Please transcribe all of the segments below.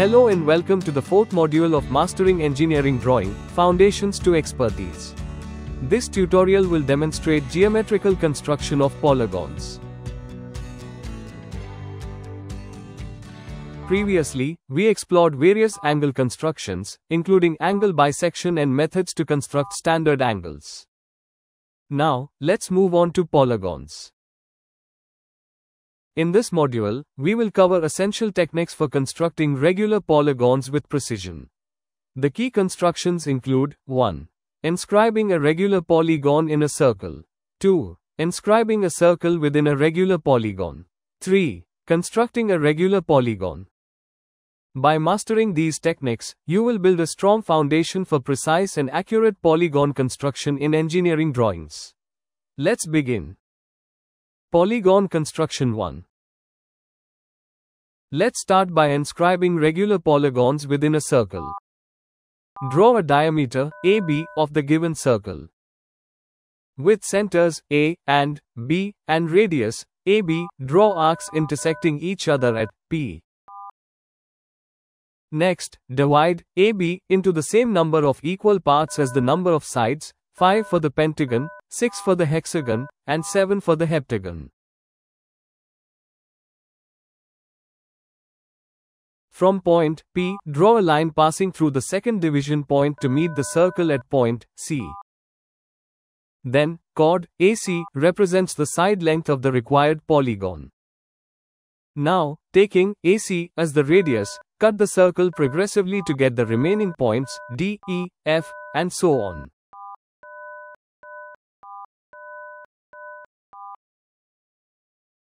Hello and welcome to the fourth module of Mastering Engineering Drawing, Foundations to Expertise. This tutorial will demonstrate geometrical construction of polygons. Previously, we explored various angle constructions, including angle bisection and methods to construct standard angles. Now, let's move on to polygons. In this module, we will cover essential techniques for constructing regular polygons with precision. The key constructions include 1. Inscribing a regular polygon in a circle. 2. Inscribing a circle within a regular polygon. 3. Constructing a regular polygon. By mastering these techniques, you will build a strong foundation for precise and accurate polygon construction in engineering drawings. Let's begin. Polygon construction 1. Let's start by inscribing regular polygons within a circle. Draw a diameter AB of the given circle, with centers A and B and radius AB. Draw arcs intersecting each other at P. Next, divide AB into the same number of equal parts as the number of sides, 5 for the pentagon, 6 for the hexagon, and 7 for the heptagon. From point P, draw a line passing through the second division point to meet the circle at point C. Then, chord AC represents the side length of the required polygon. Now, taking AC as the radius, cut the circle progressively to get the remaining points D, E, F, and so on.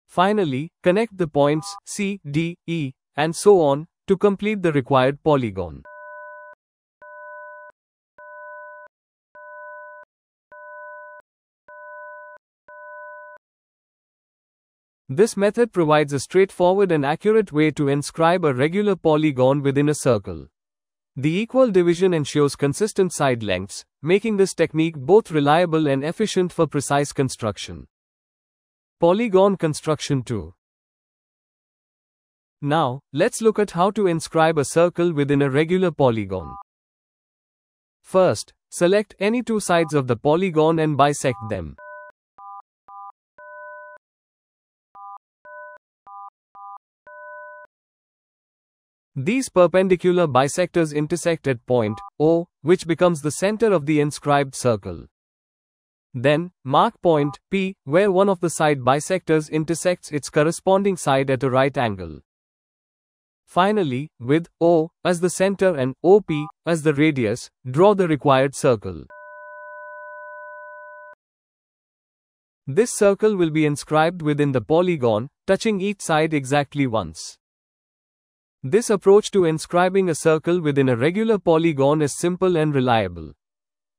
Finally, connect the points C, D, E, and so on to complete the required polygon. This method provides a straightforward and accurate way to inscribe a regular polygon within a circle. The equal division ensures consistent side lengths, making this technique both reliable and efficient for precise construction. Polygon construction 2. Now, let's look at how to inscribe a circle within a regular polygon. First, select any two sides of the polygon and bisect them. These perpendicular bisectors intersect at point O, which becomes the center of the inscribed circle. Then, mark point P, where one of the side bisectors intersects its corresponding side at a right angle. Finally, with O as the center and OP as the radius, draw the required circle. This circle will be inscribed within the polygon, touching each side exactly once. This approach to inscribing a circle within a regular polygon is simple and reliable.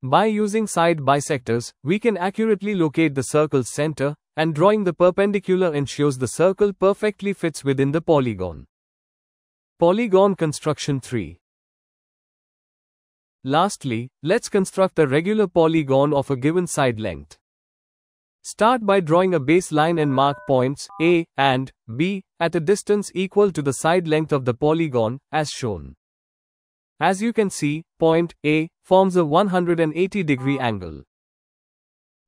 By using side bisectors, we can accurately locate the circle's center, and drawing the perpendicular ensures the circle perfectly fits within the polygon. Polygon construction 3. Lastly, let's construct the regular polygon of a given side length. Start by drawing a baseline and mark points A and B at a distance equal to the side length of the polygon, as shown. As you can see, point A forms a 180-degree angle.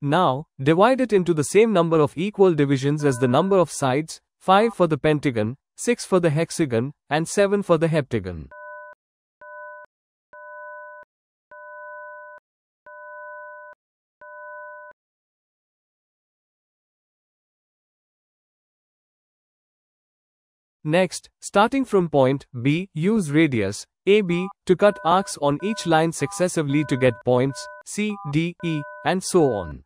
Now, divide it into the same number of equal divisions as the number of sides, 5 for the pentagon, 6 for the hexagon, and 7 for the heptagon. Next, starting from point B, use radius AB to cut arcs on each line successively to get points C, D, E, and so on.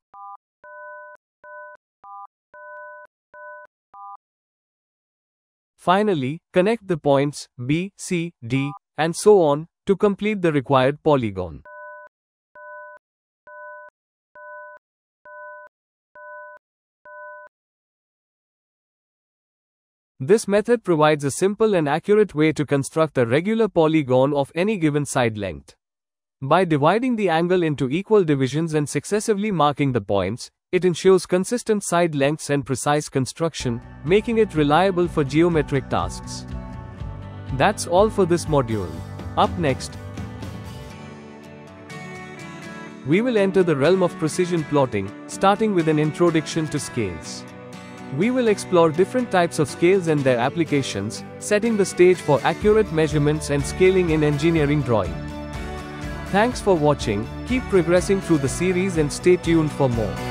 Finally, connect the points B, C, D, and so on to complete the required polygon. This method provides a simple and accurate way to construct a regular polygon of any given side length. By dividing the angle into equal divisions and successively marking the points, it ensures consistent side lengths and precise construction, making it reliable for geometric tasks. That's all for this module. Up next, we will enter the realm of precision plotting, starting with an introduction to scales. We will explore different types of scales and their applications, setting the stage for accurate measurements and scaling in engineering drawing. Thanks for watching, keep progressing through the series and stay tuned for more.